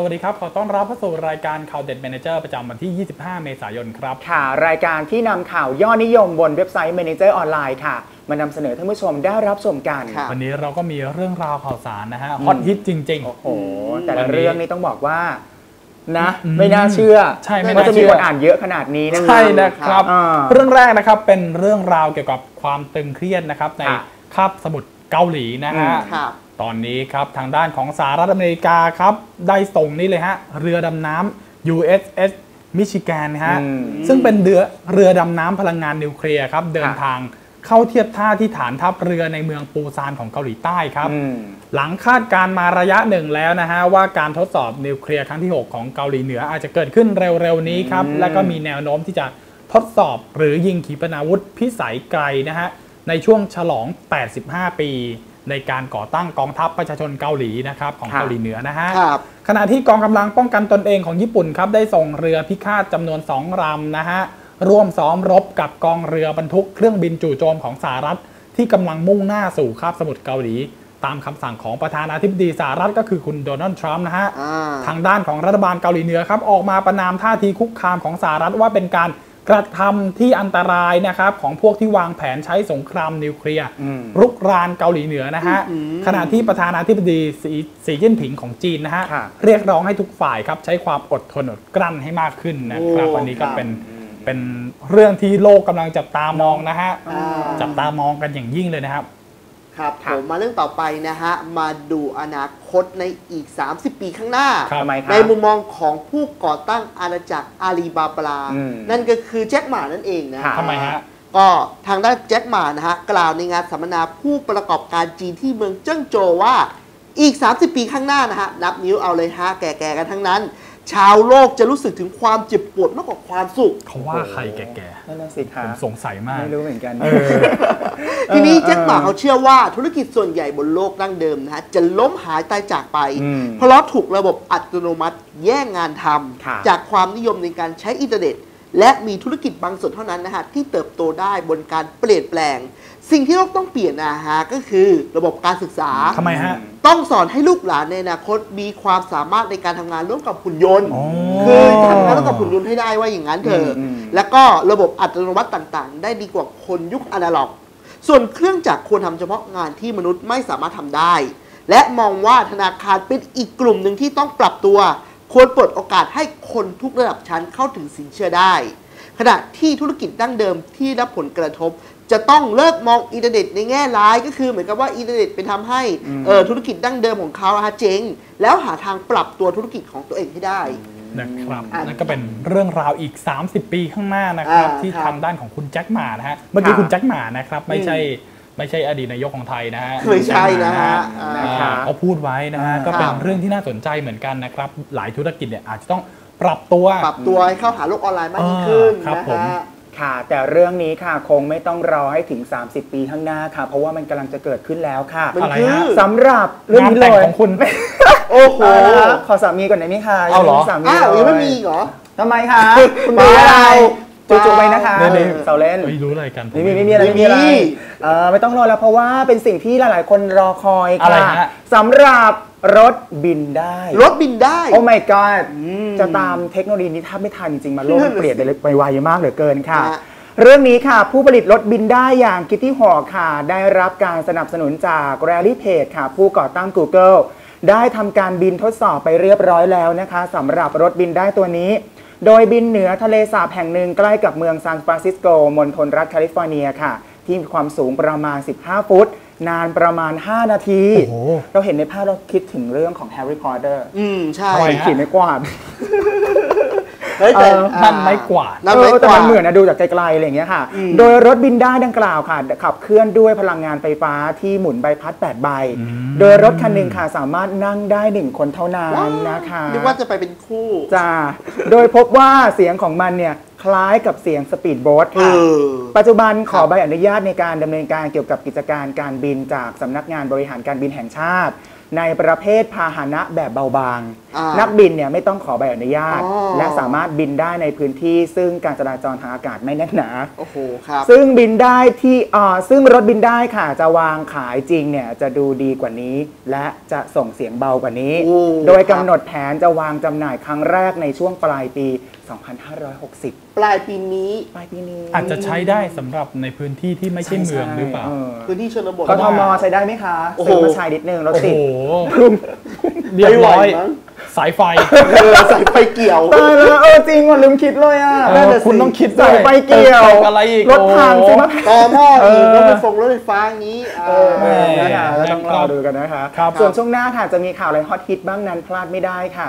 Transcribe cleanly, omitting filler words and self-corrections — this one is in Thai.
สวัสดีครับขอต้อนรับเข้าสู่รายการข่าวเด็ด Manager ประจำวันที่ 25 เมษายนครับค่ะรายการที่นำข่าวยอดนิยมบนเว็บไซต์ Manager ออนไลน์ค่ะมานำเสนอท่านผู้ชมได้รับชมกันวันนี้เราก็มีเรื่องราวข่าวสารนะฮะฮอตฮิตจริงๆโอ้โหแต่ละเรื่องนี้ต้องบอกว่านะไม่น่าเชื่อใช่ไม่น่าเชื่อว่าจะมีคนอ่านเยอะขนาดนี้นะใช่นะครับเรื่องแรกนะครับเป็นเรื่องราวเกี่ยวกับความตึงเครียดนะครับในคาบสมุทรเกาหลีนะฮะตอนนี้ครับทางด้านของสหรัฐอเมริกาครับได้ส่งนี่เลยฮะเรือดำน้ำ USS มิชิแกนฮะซึ่งเป็นเรือดำน้ำพลังงานนิวเคลียร์ครับเดินทางเข้าเทียบท่าที่ฐานทัพเรือในเมืองปูซานของเกาหลีใต้ครับหลังคาดการมาระยะหนึ่งแล้วนะฮะว่าการทดสอบนิวเคลียร์ครั้งที่ 6 ของเกาหลีเหนืออาจจะเกิดขึ้นเร็วๆนี้ครับและก็มีแนวโน้มที่จะทดสอบหรือยิงขีปนาวุธพิสัยไกลนะฮะในช่วงฉลอง 85 ปีในการก่อตั้งกองทัพประชาชนเกาหลีนะครับของเกาหลีเหนือนะฮะขณะที่กองกำลังป้องกันตนเองของญี่ปุ่นครับได้ส่งเรือพิฆาตจำนวน2ลำนะฮะร่วมซ้อมรบกับกองเรือบรรทุกเครื่องบินจู่โจมของสหรัฐที่กำลังมุ่งหน้าสู่คาบสมุทรเกาหลีตามคำสั่งของประธานาธิบดีสหรัฐก็คือคุณโดนัลด์ทรัมป์นะฮะทางด้านของรัฐบาลเกาหลีเหนือครับออกมาประนามท่าทีคุกคามของสหรัฐว่าเป็นการกระทำที่อันตรายนะครับของพวกที่วางแผนใช้สงครามนิวเคลียร์รุกรานเกาหลีเหนือนะฮะขณะที่ประธานาธิบดีสีจิ้นผิงของจีนนะฮะเรียกร้องให้ทุกฝ่ายครับใช้ความอดทนอดกลั้นให้มากขึ้นนะครับวันนี้ก็เป็นเรื่องที่โลกกำลังจับตามองนะฮะจับตามองกันอย่างยิ่งเลยนะครับครับผมมาเรื่องต่อไปนะฮะมาดูอนาคตในอีก30 ปีข้างหน้าในมุมมองของผู้ก่อตั้งอาณาจักรอาลีบาบานั่นก็คือแจ็คหม่านั่นเองนะทำไมฮะก็ทางด้านแจ็คหม่านะฮะกล่าวในงานสัมมนาผู้ประกอบการจีนที่เมืองเจิ้งโจวว่าอีก30 ปีข้างหน้านะฮะนับนิ้วเอาเลยฮะแก่ๆกันทั้งนั้นชาวโลกจะรู้สึกถึงความเจ็บปวดมากกว่าความสุขเขาว่าใครแก่ๆนั่นสิครับผมสงสัยมากไม่รู้เหมือนกันทีนี้แจ็คหม่าเขาเชื่อว่าธุรกิจส่วนใหญ่บนโลกดั้งเดิมนะฮะจะล้มหายตายจากไปเพราะถูกระบบอัตโนมัติแย่งงานทำจากความนิยมในการใช้อินเทอร์เน็ตและมีธุรกิจบางส่วนเท่านั้นนะฮะที่เติบโตได้บนการเปลี่ยนแปลงสิ่งที่โลกต้องเปลี่ยนนะฮะก็คือระบบการศึกษาทำไมฮะต้องสอนให้ลูกหลานในอนาคตมีความสามารถในการทำงานร่วมกับหุ่นยนต์คือทำงานร่วมกับหุ่นยนต์ให้ได้ว่าอย่างนั้นเถอะแล้วก็ระบบอัตโนมัติต่างๆได้ดีกว่าคนยุคอนาล็อกส่วนเครื่องจักรควรทำเฉพาะงานที่มนุษย์ไม่สามารถทำได้และมองว่าธนาคารเป็นอีกกลุ่มหนึ่งที่ต้องปรับตัวควรเปิดโอกาสให้คนทุกระดับชั้นเข้าถึงสินเชื่อได้ขณะที่ธุรกิจดั้งเดิมที่รับผลกระทบจะต้องเลิกมองอินเทอร์เน็ตในแง่ร้ายก็คือเหมือนกับว่าอินเทอร์เน็ตไปทำให้ธุรกิจดั้งเดิมของเขาเจ๊งแล้วหาทางปรับตัวธุรกิจของตัวเองให้ได้นะครับนั่นก็เป็นเรื่องราวอีก30 ปีข้างหน้านะครับที่ทางด้านของคุณแจ็คหม่านะฮะเมื่อกี้คุณแจ็คหม่านะครับไม่ใช่อดีตนายกของไทยนะฮะเคยใช่นะฮะเขาพูดไว้นะฮะก็เป็นเรื่องที่น่าสนใจเหมือนกันนะครับหลายธุรกิจเนี่ยอาจจะต้องปรับตัวให้เข้าหาโลกออนไลน์มากยิ่งขึ้นนะฮะค่ะแต่เรื่องนี้ค่ะคงไม่ต้องรอให้ถึง30 ปีข้างหน้าค่ะเพราะว่ามันกำลังจะเกิดขึ้นแล้วค่ะอะไรนะสำหรับเรื่องนี้เลยของคุณโอ้โหขอสามีก่อนได้ไหมคะเอาหรอสามียังไม่มีเหรอทำไมคะคุณดูอะไรจุ๊บไปนะคะเสาเล่นไม่รู้อะไรกันไม่มีอะไรไม่ต้องรอแล้วเพราะว่าเป็นสิ่งที่หลายๆคนรอคอยค่ะสำหรับรถบินได้โอ้ my god จะตามเทคโนโลยีนี้ถ้าไม่ทันจริงมาโลกมันเปลี่ยนไปไวมากเหลือเกินค่ะเรื่องนี้ค่ะผู้ผลิตรถบินได้อย่าง Kitty Hawk ค่ะได้รับการสนับสนุนจาก Larry Page ค่ะผู้ก่อตั้ง Google ได้ทำการบินทดสอบไปเรียบร้อยแล้วนะคะสำหรับรถบินได้ตัวนี้โดยบินเหนือทะเลสาบแห่งหนึ่งใกล้กับเมืองซานฟรานซิสโกมณฑลรัฐแคลิฟอร์เนียค่ะที่มีความสูงประมาณ15 ฟุตนานประมาณ5 นาทีเราเห็นในภาพเราคิดถึงเรื่องของแฮร์รี่พอตเตอร์ใช่ขี่ไม้กวาดนั่นไม้กวาดแต่มันเหมือนนะดูจากไกลๆอะไรอย่างเงี้ยค่ะโดยรถบินได้ดังกล่าวค่ะขับเคลื่อนด้วยพลังงานไฟฟ้าที่หมุนใบพัด8 ใบโดยรถคันหนึ่งค่ะสามารถนั่งได้1 คนเท่านั้นนะคะนึกว่าจะไปเป็นคู่จ้าโดยพบว่าเสียงของมันเนี่ย คล้ายกับเสียงสปีดโบ๊ทค่ะปัจจุบันขอใบอนุญาตในการดำเนินการเกี่ยวกับกิจการการบินจากสำนักงานบริหารการบินแห่งชาติในประเภทพาหนะแบบเบาบางนักบินเนี่ยไม่ต้องขอใบอนุญาตและสามารถบินได้ในพื้นที่ซึ่งการจราจรทางอากาศไม่แน่นหนาโอ้โหครับซึ่งบินได้ที่ซึ่งรถบินได้ค่ะจะวางขายจริงเนี่ยจะดูดีกว่านี้และจะส่งเสียงเบากว่านี้โดยกำหนดแผนจะวางจำหน่ายครั้งแรกในช่วงปลายปี2560ปลายปีนี้อาจจะใช้ได้สำหรับในพื้นที่ที่ไม่ใช่เมืองหรือเปล่าพื้นที่ชนบทกทม.ใช้ได้ไหมคะซื้อมาใช้นิดนึงรถติดเรียบร้อยสายไฟสายไฟเกี่ยวตายแล้วจริงว่ะลืมคิดเลยอ่ะคุณต้องคิดสายไฟเกี่ยวอะไรอีกรถทางซื้อมาต่อหม้ออีกรถไฟฟ้ารถไฟฟ้างี้แล้วต้องรอดูกันนะคะส่วนช่วงหน้าค่ะจะมีข่าวอะไรฮอตฮิตบ้างนั้นพลาดไม่ได้ค่ะ